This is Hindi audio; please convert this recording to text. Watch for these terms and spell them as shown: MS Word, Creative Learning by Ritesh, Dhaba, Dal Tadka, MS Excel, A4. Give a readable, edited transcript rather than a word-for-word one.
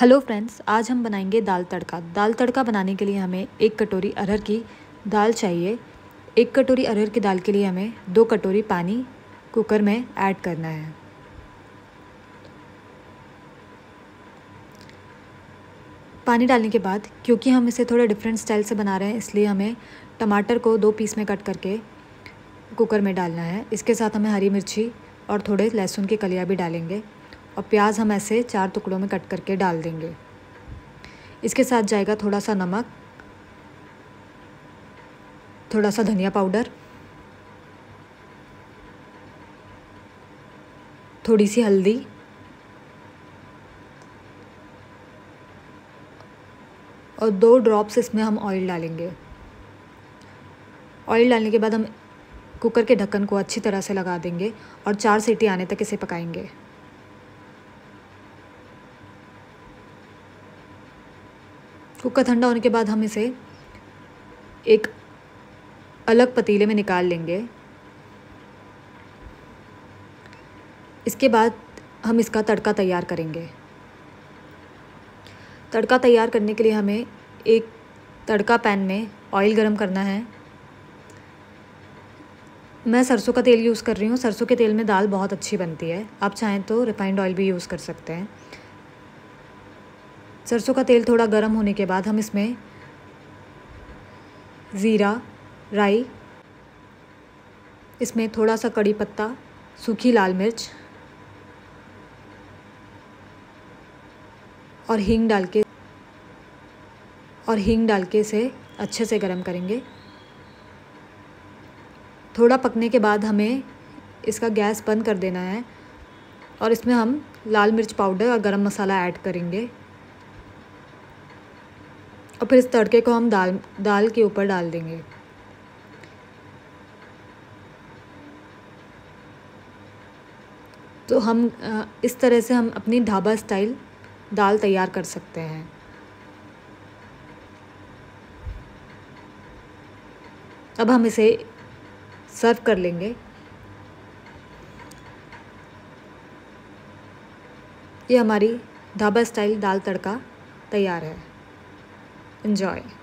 हेलो फ्रेंड्स, आज हम बनाएंगे दाल तड़का। दाल तड़का बनाने के लिए हमें 1 कटोरी अरहर की दाल चाहिए। 1 कटोरी अरहर की दाल के लिए हमें 2 कटोरी पानी कुकर में ऐड करना है। पानी डालने के बाद, क्योंकि हम इसे थोड़ा डिफरेंट स्टाइल से बना रहे हैं, इसलिए हमें टमाटर को 2 पीस में कट करके कुकर में डालना है। इसके साथ हमें हरी मिर्ची और थोड़े लहसुन की कलियाँ भी डालेंगे और प्याज हम ऐसे 4 टुकड़ों में कट करके डाल देंगे। इसके साथ जाएगा थोड़ा सा नमक, थोड़ा सा धनिया पाउडर, थोड़ी सी हल्दी और 2 ड्रॉप्स इसमें हम ऑयल डालेंगे। ऑयल डालने के बाद हम कुकर के ढक्कन को अच्छी तरह से लगा देंगे और 4 सीटी आने तक इसे पकाएंगे। कुकर ठंडा होने के बाद हम इसे एक अलग पतीले में निकाल लेंगे। इसके बाद हम इसका तड़का तैयार करेंगे। तड़का तैयार करने के लिए हमें एक तड़का पैन में ऑयल गरम करना है। मैं सरसों का तेल यूज़ कर रही हूँ। सरसों के तेल में दाल बहुत अच्छी बनती है। आप चाहें तो रिफाइंड ऑयल भी यूज़ कर सकते हैं। सरसों का तेल थोड़ा गर्म होने के बाद हम इसमें ज़ीरा, राई, इसमें थोड़ा सा कड़ी पत्ता, सूखी लाल मिर्च और हींग डाल के इसे अच्छे से गर्म करेंगे। थोड़ा पकने के बाद हमें इसका गैस बंद कर देना है और इसमें हम लाल मिर्च पाउडर और गरम मसाला ऐड करेंगे और फिर इस तड़के को हम दाल के ऊपर डाल देंगे। तो हम इस तरह से हम अपनी ढाबा स्टाइल दाल तैयार कर सकते हैं। अब हम इसे सर्व कर लेंगे। ये हमारी ढाबा स्टाइल दाल तड़का तैयार है। Enjoy.